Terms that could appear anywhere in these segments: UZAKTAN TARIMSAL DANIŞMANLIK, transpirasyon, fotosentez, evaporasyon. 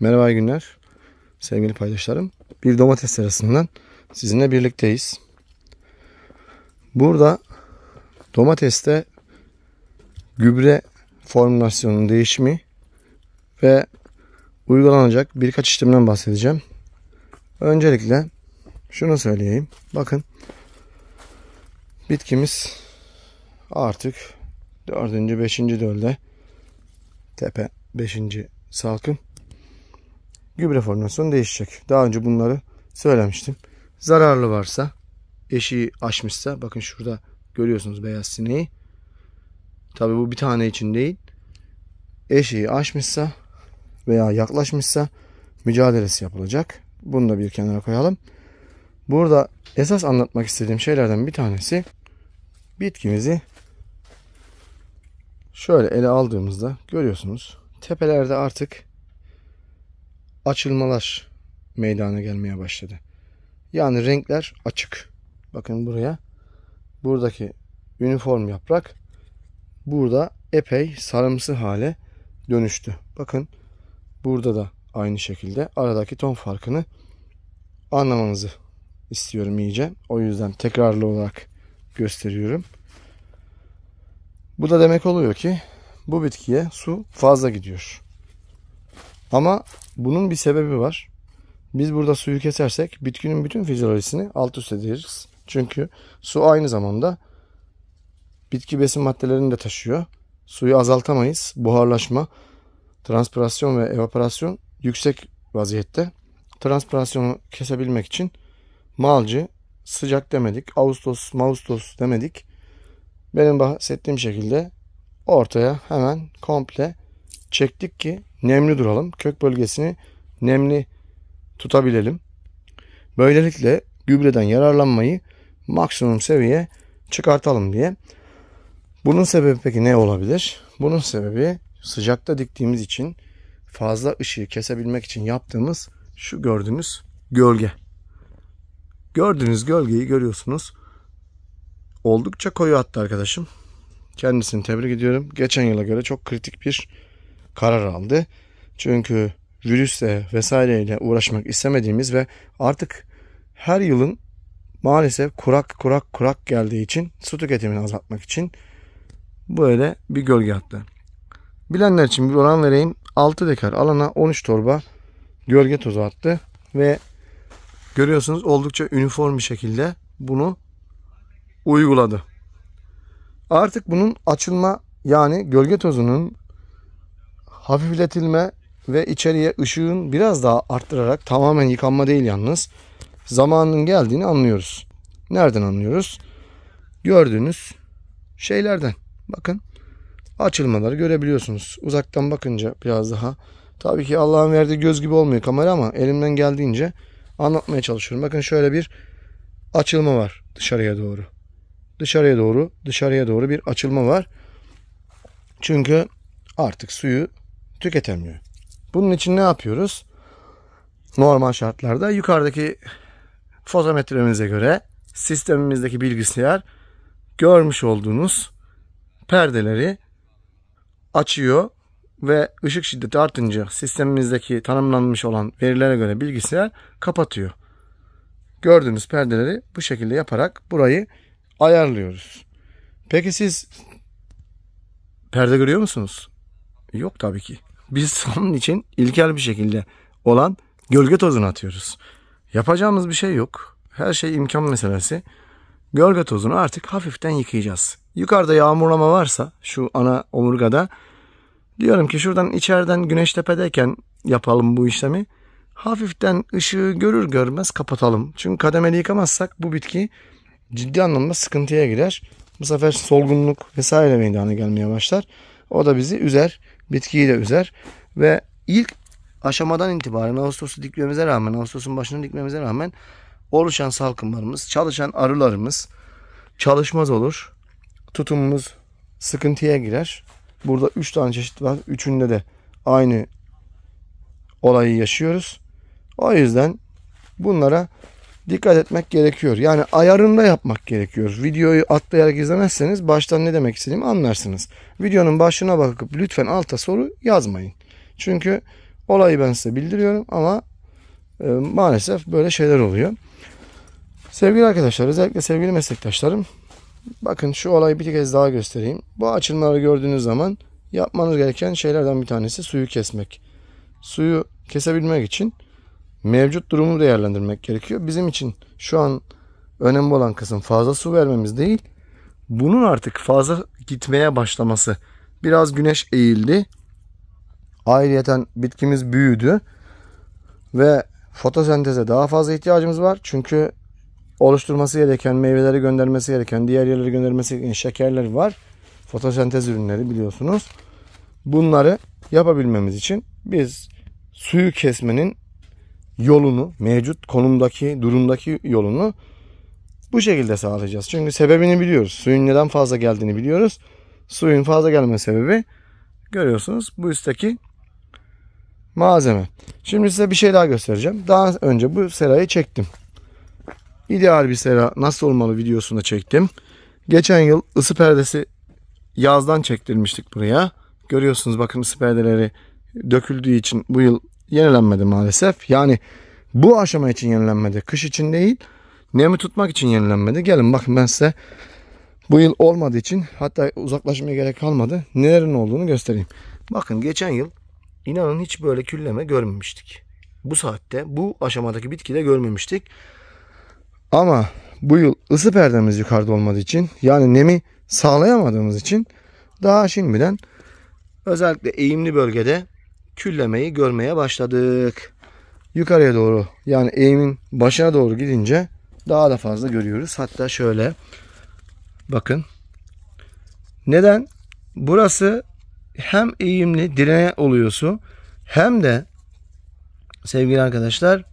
Merhaba, iyi günler sevgili paydaşlarım. Bir domates serisinden sizinle birlikteyiz. Burada domateste gübre formülasyonunun değişimi ve uygulanacak birkaç işlemden bahsedeceğim. Öncelikle şunu söyleyeyim. Bakın, bitkimiz artık 4. 5. dölde, tepe 5. salkım, gübre formülasyonu değişecek. Daha önce bunları söylemiştim. Zararlı varsa, eşiği aşmışsa, bakın şurada görüyorsunuz beyaz sineği. Tabii bu bir tane için değil. Eşiği aşmışsa veya yaklaşmışsa mücadelesi yapılacak. Bunu da bir kenara koyalım. Burada esas anlatmak istediğim şeylerden bir tanesi, bitkimizi şöyle ele aldığımızda görüyorsunuz, tepelerde artık açılmalar meydana gelmeye başladı. Yani renkler açık. Bakın buraya, buradaki üniform yaprak burada epey sarımsı hale dönüştü. Bakın burada da aynı şekilde aradaki ton farkını anlamanızı istiyorum iyice. O yüzden tekrarlı olarak gösteriyorum. Bu da demek oluyor ki bu bitkiye su fazla gidiyor. Ama bunun bir sebebi var. Biz burada suyu kesersek bitkinin bütün fizyolojisini alt üst ederiz. Çünkü su aynı zamanda bitki besin maddelerini de taşıyor. Suyu azaltamayız. Buharlaşma, transpirasyon ve evaporasyon yüksek vaziyette. Transpirasyonu kesebilmek için malcı, sıcak demedik, Ağustos, Mağustos demedik. Benim bahsettiğim şekilde ortaya hemen komple çektik ki nemli duralım. Kök bölgesini nemli tutabilelim. Böylelikle gübreden yararlanmayı maksimum seviyeye çıkartalım diye. Bunun sebebi peki ne olabilir? Bunun sebebi sıcakta diktiğimiz için, fazla ışığı kesebilmek için yaptığımız şu gördüğünüz gölge. Gördüğünüz gölgeyi görüyorsunuz. Oldukça koyu attı arkadaşım. Kendisini tebrik ediyorum. Geçen yıla göre çok kritik bir karar aldı. Çünkü virüsle vesaireyle uğraşmak istemediğimiz ve artık her yılın maalesef kurak geldiği için su tüketimini azaltmak için böyle bir gölge attı. Bilenler için bir oran vereyim. 6 dekar alana 13 torba gölge tozu attı ve görüyorsunuz oldukça üniform bir şekilde bunu uyguladı. Artık bunun açılma, yani gölge tozunun hafifletilme ve içeriye ışığın biraz daha arttırarak, tamamen yıkanma değil yalnız, zamanın geldiğini anlıyoruz. Nereden anlıyoruz? Gördüğünüz şeylerden. Bakın, açılmaları görebiliyorsunuz. Uzaktan bakınca biraz daha, tabii ki Allah'ın verdiği göz gibi olmuyor kamera ama elimden geldiğince anlatmaya çalışıyorum. Bakın şöyle bir açılma var dışarıya doğru. Dışarıya doğru bir açılma var. Çünkü artık suyu tüketemiyor. Bunun için ne yapıyoruz? Normal şartlarda yukarıdaki fotometremize göre sistemimizdeki bilgisayar görmüş olduğunuz perdeleri açıyor ve ışık şiddeti artınca sistemimizdeki tanımlanmış olan verilere göre bilgisayar kapatıyor. Gördüğünüz perdeleri bu şekilde yaparak burayı ayarlıyoruz. Peki siz perde görüyor musunuz? Yok tabii ki. Biz onun için ilkel bir şekilde olan gölge tozunu atıyoruz. Yapacağımız bir şey yok. Her şey imkan meselesi. Gölge tozunu artık hafiften yıkayacağız. Yukarıda yağmurlama varsa şu ana omurgada, diyorum ki şuradan içeriden Güneştepe'deyken yapalım bu işlemi. Hafiften ışığı görür görmez kapatalım. Çünkü kademeli yıkamazsak bu bitki ciddi anlamda sıkıntıya girer. Bu sefer solgunluk vesaire meydana gelmeye başlar. O da bizi üzer. Bitkiyi de üzer. Ve ilk aşamadan itibaren Ağustos'u dikmemize rağmen, Ağustos'un başını dikmemize rağmen oluşan salkımlarımız, çalışan arılarımız çalışmaz olur. Tutumumuz sıkıntıya girer. Burada 3 tane çeşit var. Üçünde de aynı olayı yaşıyoruz. O yüzden bunlara dikkat etmek gerekiyor. Yani ayarında yapmak gerekiyor. Videoyu atlayarak izlemezseniz baştan ne demek istediğimi anlarsınız. Videonun başına bakıp lütfen alta soru yazmayın. Çünkü Olayı ben size bildiriyorum ama maalesef böyle şeyler oluyor. Sevgili arkadaşlar, özellikle sevgili meslektaşlarım, bakın şu olayı bir kez daha göstereyim. Bu açılmaları gördüğünüz zaman yapmanız gereken şeylerden bir tanesi suyu kesmek. Suyu kesebilmek için mevcut durumu değerlendirmek gerekiyor. Bizim için şu an önemli olan kısım fazla su vermemiz değil, bunun artık fazla gitmeye başlaması. Biraz güneş eğildi. Ayrıyeten bitkimiz büyüdü. Ve fotosenteze daha fazla ihtiyacımız var. Çünkü oluşturması gereken, meyveleri göndermesi gereken, diğer yerleri göndermesi gereken şekerler var. Fotosentez ürünleri biliyorsunuz. Bunları yapabilmemiz için biz suyu kesmenin yolunu, mevcut konumdaki, durumdaki yolunu bu şekilde sağlayacağız. Çünkü sebebini biliyoruz. Suyun neden fazla geldiğini biliyoruz. Suyun fazla gelme sebebi görüyorsunuz bu üstteki malzeme. Şimdi size bir şey daha göstereceğim. Daha önce bu serayı çektim. İdeal bir sera nasıl olmalı videosunu çektim. Geçen yıl ısı perdesi yazdan çektirmiştik buraya. Görüyorsunuz bakın ısı perdeleri döküldüğü için bu yıl yenilenmedi maalesef. Yani bu aşama için yenilenmedi. Kış için değil, nemi tutmak için yenilenmedi. Gelin bakın ben size bu yıl olmadığı için hatta uzaklaşmaya gerek kalmadı. Nelerin olduğunu göstereyim. Bakın geçen yıl inanın hiç böyle külleme görmemiştik. Bu saatte bu aşamadaki bitkide görmemiştik. Ama bu yıl ısı perdemiz yukarıda olmadığı için, yani nemi sağlayamadığımız için daha şimdiden özellikle eğimli bölgede küllemeyi görmeye başladık. Yukarıya doğru, yani eğimin başına doğru gidince daha da fazla görüyoruz. Hatta şöyle bakın. Neden? Burası hem eğimli direğe oluyor su, hem de sevgili arkadaşlar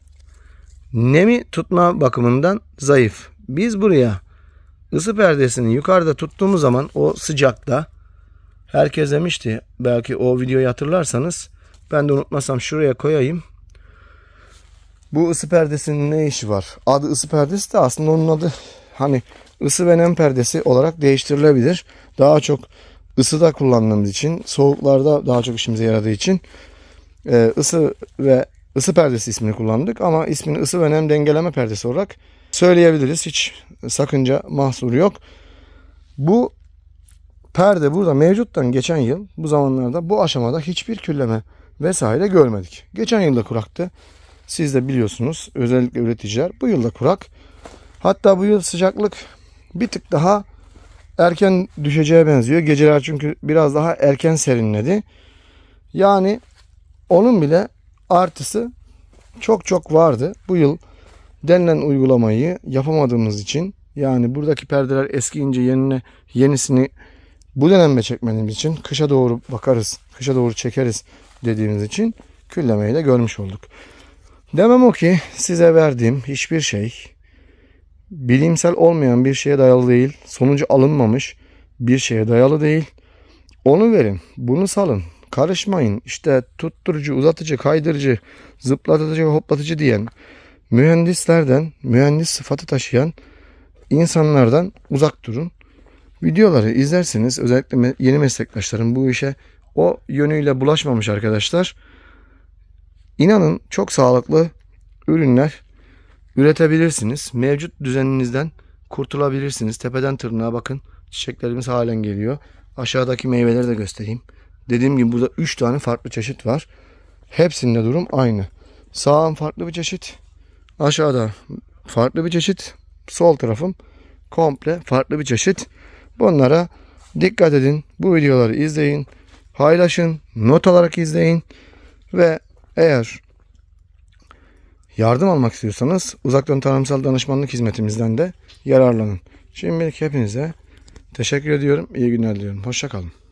nemi tutma bakımından zayıf. Biz buraya ısı perdesini yukarıda tuttuğumuz zaman o sıcakta, herkes demişti belki o videoyu hatırlarsanız, ben de unutmasam şuraya koyayım. Bu ısı perdesinin ne işi var? Adı ısı perdesi de aslında onun adı hani ısı ve nem perdesi olarak değiştirilebilir. Daha çok ısıda kullanıldığı için, soğuklarda daha çok işimize yaradığı için ısı ve ısı perdesi ismini kullandık ama ismini ısı ve nem dengeleme perdesi olarak söyleyebiliriz. Hiç sakınca mahsuru yok. Bu perde burada mevcuttan geçen yıl bu zamanlarda bu aşamada hiçbir külleme vesaire görmedik. Geçen yılda kuraktı. Siz de biliyorsunuz özellikle üreticiler. Bu yılda kurak. Hatta bu yıl sıcaklık bir tık daha erken düşeceğe benziyor. Geceler çünkü biraz daha erken serinledi. Yani onun bile artısı çok çok vardı. Bu yıl denilen uygulamayı yapamadığımız için, yani buradaki perdeler eskiyince yerine yenisini bu dönemde çekmediğimiz için, kışa doğru bakarız, kışa doğru çekeriz dediğimiz için küllemeyi de görmüş olduk. Demem o ki size verdiğim hiçbir şey bilimsel olmayan bir şeye dayalı değil. Sonucu alınmamış bir şeye dayalı değil. Onu verin, bunu salın. Karışmayın. İşte tutturucu, uzatıcı, kaydırıcı, zıplatıcı, hoplatıcı diyen mühendislerden, mühendis sıfatı taşıyan insanlardan uzak durun. Videoları izlerseniz özellikle yeni meslektaşların bu işe o yönüyle bulaşmamış arkadaşlar, İnanın çok sağlıklı ürünler üretebilirsiniz. Mevcut düzeninizden kurtulabilirsiniz. Tepeden tırnağa bakın. Çiçeklerimiz halen geliyor. Aşağıdaki meyveleri de göstereyim. Dediğim gibi burada 3 tane farklı çeşit var. Hepsinde durum aynı. Sağım farklı bir çeşit. Aşağıda farklı bir çeşit. Sol tarafım komple farklı bir çeşit. Bunlara dikkat edin. Bu videoları izleyin. Paylaşın. Not alarak izleyin. Ve eğer yardım almak istiyorsanız uzaktan tarımsal danışmanlık hizmetimizden de yararlanın. Şimdilik hepinize teşekkür ediyorum. İyi günler diliyorum. Hoşça kalın.